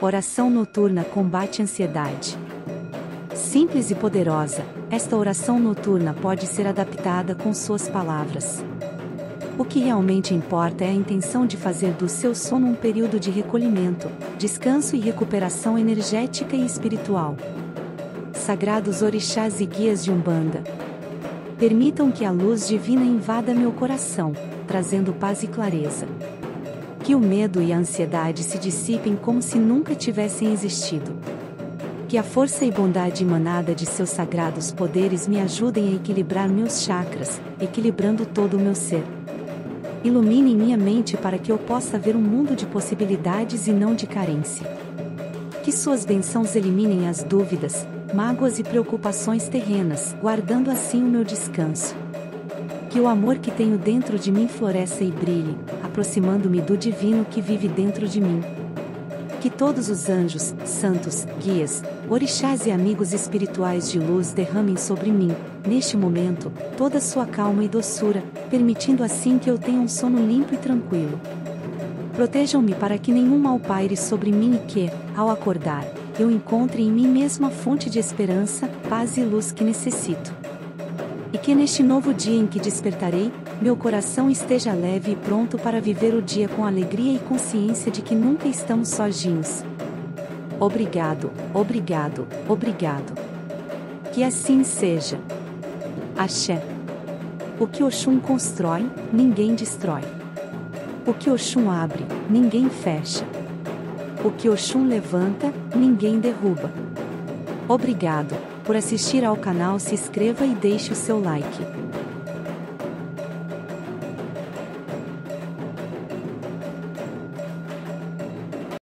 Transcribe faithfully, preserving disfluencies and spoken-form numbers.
Oração noturna combate a ansiedade. Simples e poderosa, esta oração noturna pode ser adaptada com suas palavras. O que realmente importa é a intenção de fazer do seu sono um período de recolhimento, descanso e recuperação energética e espiritual. Sagrados orixás e guias de Umbanda, permitam que a luz divina invada meu coração, trazendo paz e clareza. Que o medo e a ansiedade se dissipem como se nunca tivessem existido. Que a força e bondade emanada de seus sagrados poderes me ajudem a equilibrar meus chakras, equilibrando todo o meu ser. Iluminem minha mente para que eu possa ver um mundo de possibilidades e não de carência. Que suas bênçãos eliminem as dúvidas, mágoas e preocupações terrenas, guardando assim o meu descanso. Que o amor que tenho dentro de mim floresça e brilhe, aproximando-me do divino que vive dentro de mim. Que todos os anjos, santos, guias, orixás e amigos espirituais de luz derramem sobre mim, neste momento, toda sua calma e doçura, permitindo assim que eu tenha um sono limpo e tranquilo. Protejam-me para que nenhum mal paire sobre mim e que, ao acordar, eu encontre em mim mesma a fonte de esperança, paz e luz que necessito. E que neste novo dia em que despertarei, meu coração esteja leve e pronto para viver o dia com alegria e consciência de que nunca estamos sozinhos. Obrigado, obrigado, obrigado. Que assim seja. Axé. O que Oxum constrói, ninguém destrói. O que Oxum abre, ninguém fecha. O que Oxum levanta, ninguém derruba. Obrigado por assistir ao canal, se inscreva e deixe o seu like.